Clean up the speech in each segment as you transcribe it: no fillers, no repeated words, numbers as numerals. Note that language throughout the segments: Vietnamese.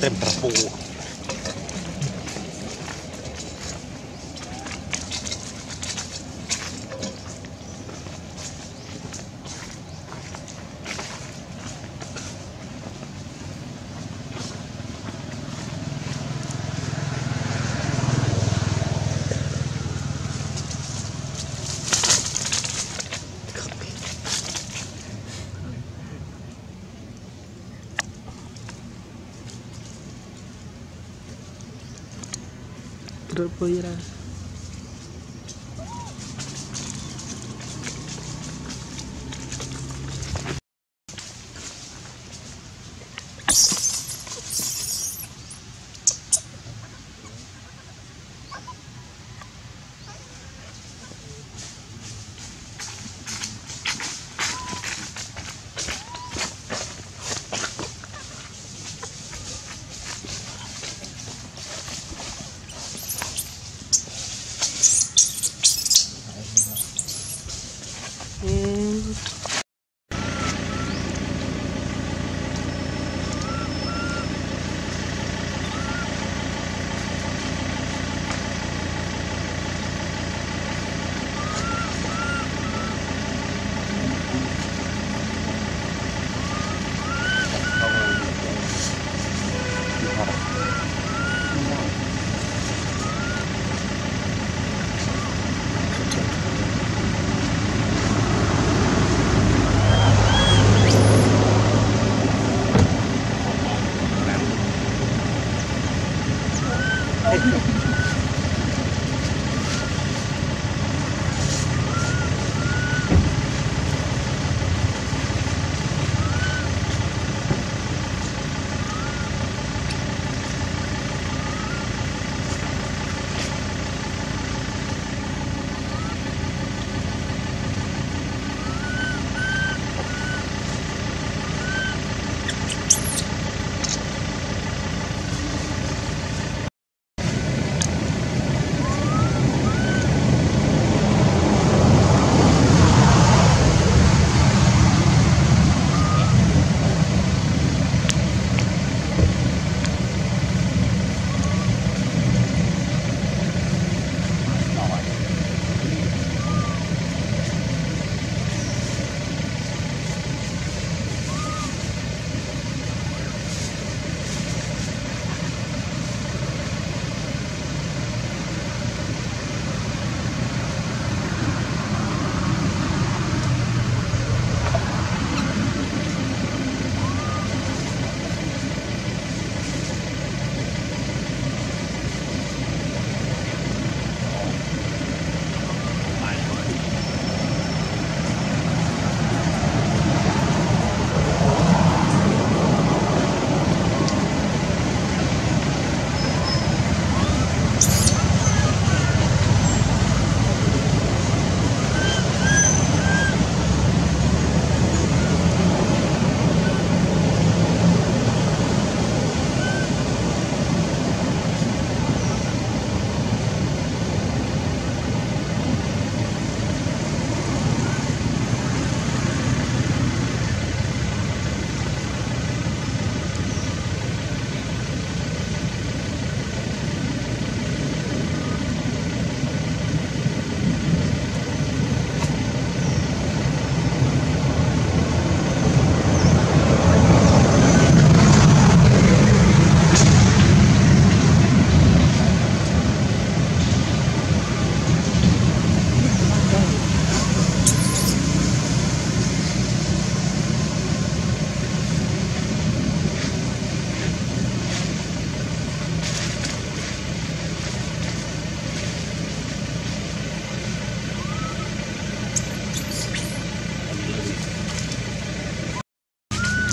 เต็มประปู Rồi ra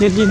nhân viên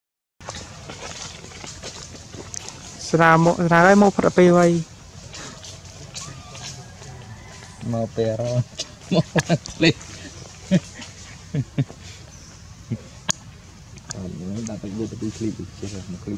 ra một ra lấy một phải quay màu bè rồi màu lên Hãy subscribe cho kênh Ghiền Mì Gõ để không bỏ lỡ những video hấp dẫn.